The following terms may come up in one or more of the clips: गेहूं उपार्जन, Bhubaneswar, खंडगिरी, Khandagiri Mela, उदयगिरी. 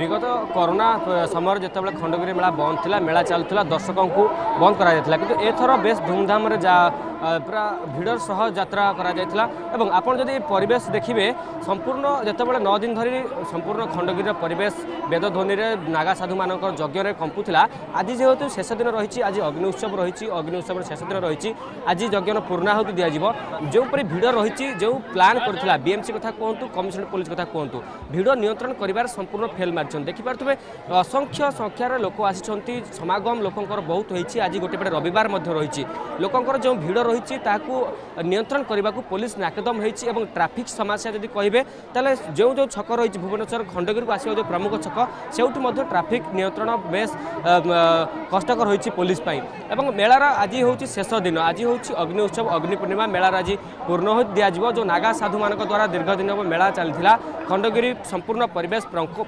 विगत कोरोना समय जितेबाला खंडगिरी मेला बंद थी मेला चलूला दर्शकों को बंद करा किंतु एथर बेस धूमधाम पूरा भिड़र सह यात्रा एवं आपण जदि परिवेश देखिए संपूर्ण जितेबाला 9 दिन धरी संपूर्ण खंडगिरी परिवेश वेदध्वनि नागा साधु मान यज्ञ कंपुला आज जेहेतु शेष दिन रही आज अग्नि उत्सव शेष दिन रही आज यज्ञ पूर्णाहुति दिज्व जोपरी भिड़ रही जो प्लां कर बीएमसी कथा कहूँ कमिशनरेट पुलिस कथा कहूँ भिड़ नियंत्रण कर संपूर्ण फेल मार्च देखिपे असंख्य संख्यार लोक आसी समागम लोकंर बहुत होती आज गोटेपटे रविवार रही लोकंर जो भिड़ रही नियंत्रण करने को पुलिस नाकदम होती और ट्राफिक समस्या जब कहे तेल जो जो छक रही भुवनेश्वर खंडगिरी को आसो जो प्रमुख छक से ट्राफिक नियंत्रण बेस कष्टकर होती पुलिस मेलार आज हूँ शेष दिन आज हूँ अग्नि उत्सव अग्नि पूर्णिमा मेलार आज पूर्णाहुति दिज्व जो नागा साधु मान द्वारा दीर्घ दिन मेला चलता खंडगिरी संपूर्ण परिवेश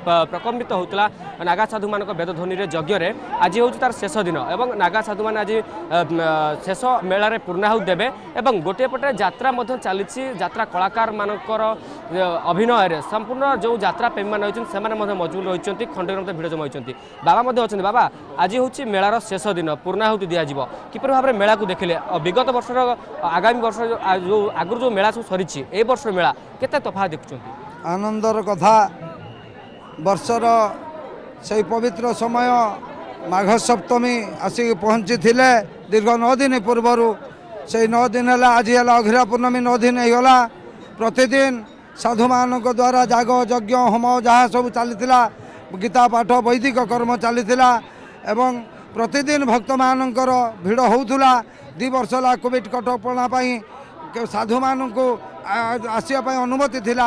प्रकम्पित होता नागा साधु मान वेदध्वनि यज्ञ में आज हूँ तार शेष दिन और नागा साधु मान आज शेष मेलार पूर्णाहुति देवे और गोटेपटे यात्रा चली यात्रा कलाकार मान अभिनय संपूर्ण जो यात्रा प्रेमी मैंने से मजबूर रही खंडगिरी भिड़ जमाई बाबा अच्छा बाबा आज हूँ मेलार शेष दिन पूर्णाहुति दिज्व किपर भाव में मेला को देखिले विगत वर्ष आगामी वर्ष जो आगुरी जो मेला सब सरी ए वर्ष मेला केते तफात देखुं आनंदर कथा वर्षर से पवित्र समय माघ सप्तमी आसिक पहुँची थिले दीर्घ 9 दिन पूर्वर से 9 दिन है आज है अघिरा पूर्णमी 9 दिन होगा प्रतिदिन साधु मान द्वारा जाग यज्ञ होम जहाँ सब चलता गीता पाठ वैदिक कर्म चलता एवं प्रतिदिन भक्त मान भिड़ होता 2 वर्ष है कोविड कटकणापी साधु मान को आसवाई अनुमति थिला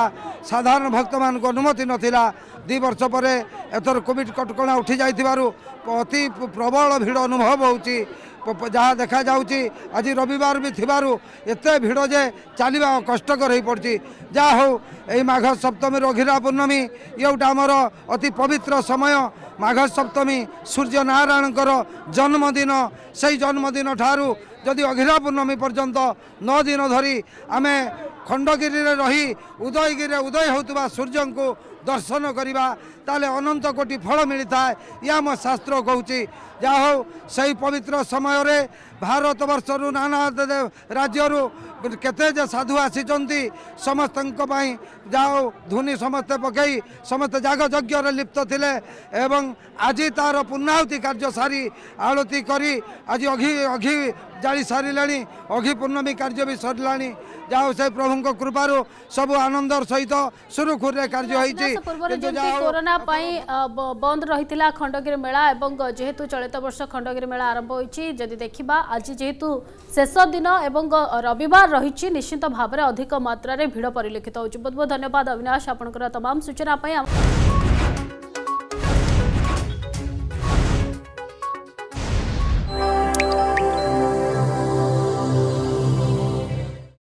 साधारण भक्त मान को अनुमति नथिला 2 वर्ष पर एथर कोविड कटकणा उठी जाइथिबारु अति प्रबल भिड़ अनुभव होउची जहाँ देखा जाउची आज रविवार भी थिबारु एते भिड़ जे चलिबा कष्टकर होई पड़ची जा हो एई माघ सप्तमी अघिरा पूर्णमी ये गोटे आमर अति पवित्र समय माघ सप्तमी सूर्य नारायणकर जन्मदिन से जन्मदिन ठारू जदि अघिरा पूर्णमी पर्यंत 9 दिन धरी आमे खंडगिरी रही उदयगिरी उदय होतुबा सूर्य को दर्शन करवा ताले अनंत कोटि फल मिलता है या मो शास्त्र कहूँ जा हो सही पवित्र समय रे भारत वर्षरू नाना राज्यरू केते जे साधु आसी समस्त जाओ धुनी समस्ते पकई समस्त जाग यज्ञ लिप्त थिले एवं आज तार पूर्णाहुति कार्य सारी आलती करी आज अघि जाली सारे अघि पूर्णमी कार्य भी सरला जाओ से प्रभु को कृपार सब आनंद सहित सुरुखुर कार्य होती कोरोना बंद रही खंडगिरी मेला जेहेतु चलित वर्ष खंडगिरी मेला आरंभ होती जदि देखा आज जेहेतु शेष दिन एवं रविवार रही निश्चित भाव में अधिक मात्रा भिड़ परिलक्षित हो। बहुत बहुत धन्यवाद अविनाश आपनकर तमाम सूचना।